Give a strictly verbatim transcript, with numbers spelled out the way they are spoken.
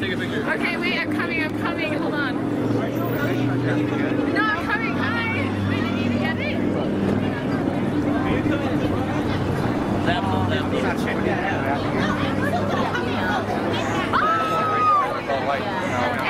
here, take a picture. Okay, wait, I'm coming, I'm coming, hold on. No, I'm coming, I wait, did you get it? Left, left, left.